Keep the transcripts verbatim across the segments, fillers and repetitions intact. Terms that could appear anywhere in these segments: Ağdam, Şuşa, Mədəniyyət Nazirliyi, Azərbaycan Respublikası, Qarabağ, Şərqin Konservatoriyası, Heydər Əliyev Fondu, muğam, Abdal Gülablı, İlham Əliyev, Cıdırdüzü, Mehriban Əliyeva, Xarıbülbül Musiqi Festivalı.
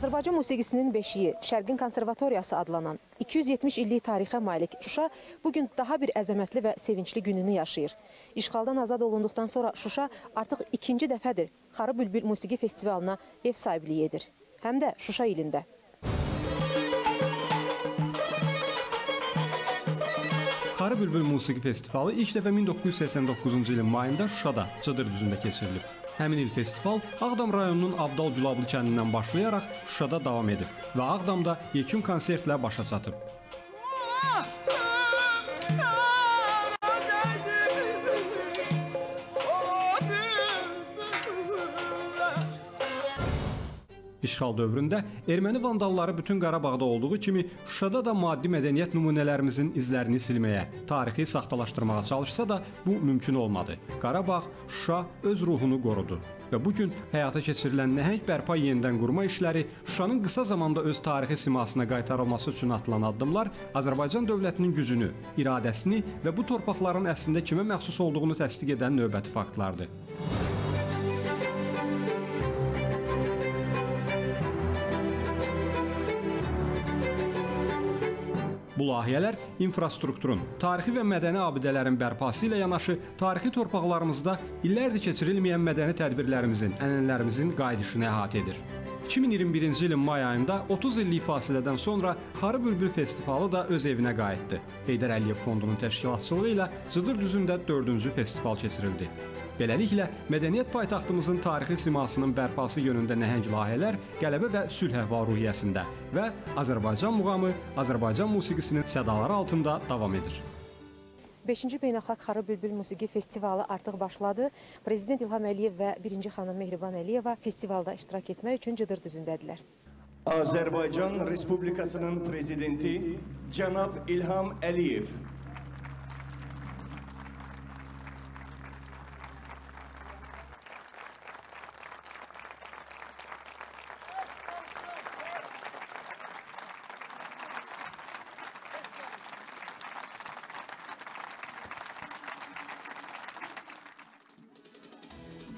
Azərbaycan musiqisinin beşiyi, Şərqin Konservatoriyası adlanan iki yüz yetmiş illik tarixə malik Şuşa bugün daha bir əzəmətli və sevincli gününü yaşayır. İşğaldan azad olunduqdan sonra Şuşa artıq ikinci dəfədir Xarıbülbül Musiqi Festivalına ev sahibliyi edir. Həm də Şuşa ilində. Xarıbülbül Musiqi Festivalı ilk dəfə min doqquz yüz səksən doqquzuncu ilin mayında Şuşada, Cıdırdüzündə keçirilib. Həmin il festival Ağdam rayonunun Abdal Gülablı kəndindən başlayaraq Şuşada davam edib və Ağdamda yekun konsertlə başa çatıb. İşğal dövründə erməni vandalları bütün Qarabağda olduğu kimi Şuşada da maddi mədəniyyət nümunələrimizin izlərini silməyə, tarixi saxtalaşdırmağa çalışsa da bu mümkün olmadı. Qarabağ, Şuşa öz ruhunu qorudu və bugün həyata keçirilən nəhəng bərpa yenidən qurma işləri, Şuşanın qısa zamanda öz tarixi simasına qaytarılması üçün atılan addımlar Azərbaycan dövlətinin gücünü, iradəsini və bu torpaqların əslində kimə məxsus olduğunu təsdiq edən növbəti faktlardır. Bu layihələr infrastrukturun, tarixi və mədəni abidələrin bərpası ilə yanaşı, tarixi torpaqlarımızda illərdir keçirilməyən mədəni tədbirlərimizin, ənənələrimizin qayıdışını əhatə edir. iki min iyirmi birinci ilin may ayında otuz illik fasilədən sonra Xarıbülbül Festivalı da öz evinə qayıtdı. Heydər Əliyev Fondunun təşkilatçılığı ilə Cıdırdüzündə dördüncü festival keçirildi. Beləliklə, mədəniyyət paytaxtımızın tarixi simasının bərpası yönündə nəhəng layihələr qələbə və sülh əhval ruhiyyəsində və Azərbaycan muğamı, Azərbaycan musiqisinin sədaları altında davam edir. beşinci Beynəlxalq Xarıbülbül Musiqi Festivalı artıq başladı. Prezident İlham Əliyev və birinci xanım Mehriban Əliyeva festivalda iştirak etmək üçün Cıdırdüzündədirlər. Azərbaycan Respublikasının prezidenti cənab İlham Əliyev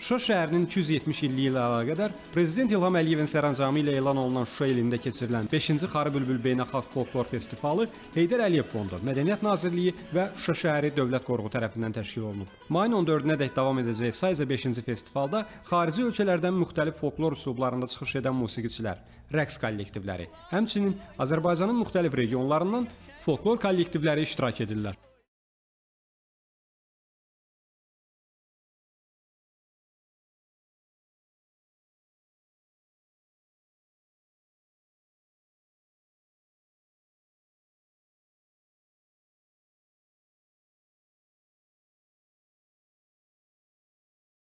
Şuşa şəhərinin iki yüz yetmiş illiyi ilə əlaqədar Prezident İlham Əliyevin sərəncamı ilə elan olunan Şuşa ilində keçirilən beşinci Xarıbülbül Beynəlxalq Folklor Festivalı Heydər Əliyev Fondu, Mədəniyyət Nazirliyi və Şuşa şəhəri Dövlət Qoruğu tərəfindən təşkil olunub. Mayın on dördünə dək davam edəcək sayca beşinci festivalda xarici ölkələrdən müxtəlif folklor üslublarında çıxış edən musiqiçilər, rəqs kollektivləri, həmçinin Azərbaycanın müxtəlif regionlarından folklor kollektivləri iştirak edirlər.